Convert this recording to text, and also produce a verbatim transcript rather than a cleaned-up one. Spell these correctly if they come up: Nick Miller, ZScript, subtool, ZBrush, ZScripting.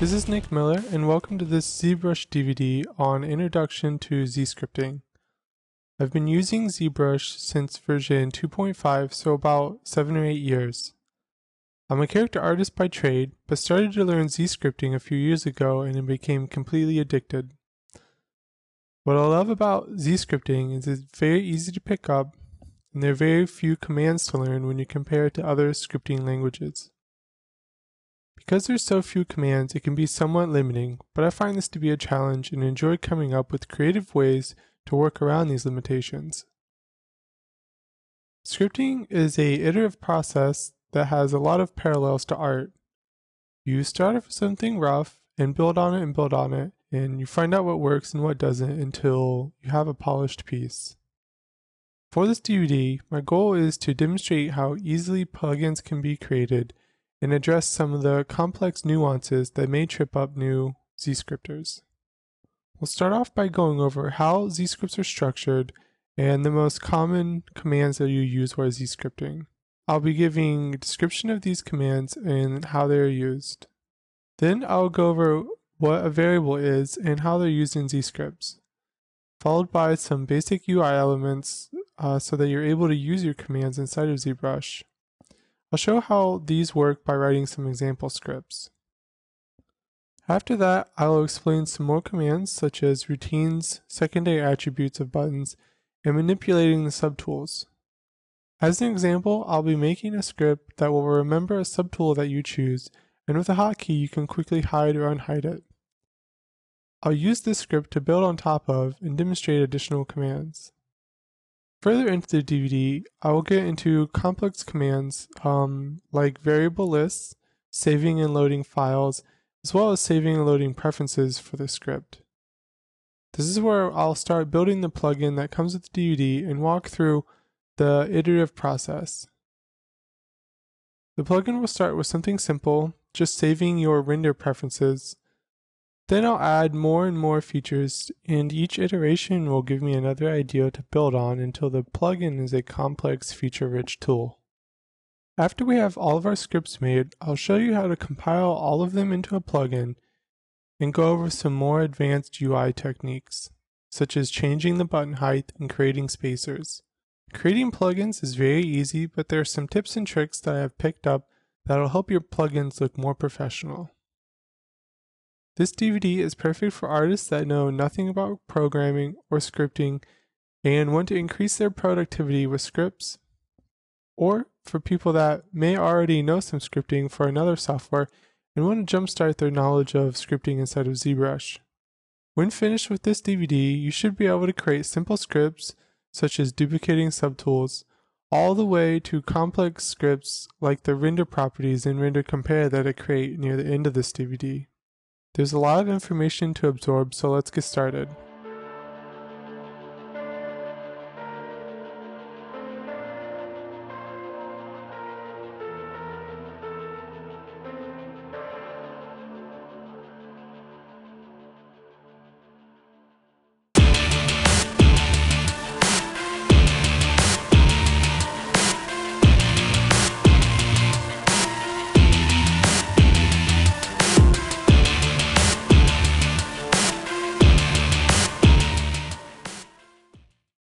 This is Nick Miller, and welcome to this ZBrush D V D on Introduction to ZScripting. I've been using ZBrush since version two point five, so about seven or eight years. I'm a character artist by trade, but started to learn ZScripting a few years ago and it became completely addicted. What I love about ZScripting is it's very easy to pick up, and there are very few commands to learn when you compare it to other scripting languages. Because there's so few commands, it can be somewhat limiting, but I find this to be a challenge and enjoy coming up with creative ways to work around these limitations. Scripting is an iterative process that has a lot of parallels to art. You start off with something rough and build on it and build on it, and you find out what works and what doesn't until you have a polished piece. For this D V D, my goal is to demonstrate how easily plugins can be created and address some of the complex nuances that may trip up new ZScripters. We'll start off by going over how ZScripts are structured and the most common commands that you use while ZScripting. I'll be giving a description of these commands and how they are used. Then I'll go over what a variable is and how they're used in ZScripts, followed by some basic U I elements uh, so that you're able to use your commands inside of ZBrush. I'll show how these work by writing some example scripts. After that, I'll explain some more commands such as routines, secondary attributes of buttons, and manipulating the subtools. As an example, I'll be making a script that will remember a subtool that you choose, and with a hotkey you can quickly hide or unhide it. I'll use this script to build on top of and demonstrate additional commands. Further into the D V D, I will get into complex commands um, like variable lists, saving and loading files, as well as saving and loading preferences for the script. This is where I'll start building the plugin that comes with the D V D and walk through the iterative process. The plugin will start with something simple, just saving your render preferences. Then I'll add more and more features, and each iteration will give me another idea to build on until the plugin is a complex, feature-rich tool. After we have all of our scripts made, I'll show you how to compile all of them into a plugin and go over some more advanced U I techniques, such as changing the button height and creating spacers. Creating plugins is very easy, but there are some tips and tricks that I have picked up that will help your plugins look more professional. This D V D is perfect for artists that know nothing about programming or scripting and want to increase their productivity with scripts, or for people that may already know some scripting for another software and want to jumpstart their knowledge of scripting inside of ZBrush. When finished with this D V D, you should be able to create simple scripts such as duplicating subtools, all the way to complex scripts like the render properties and render compare that I create near the end of this D V D. There's a lot of information to absorb, so let's get started.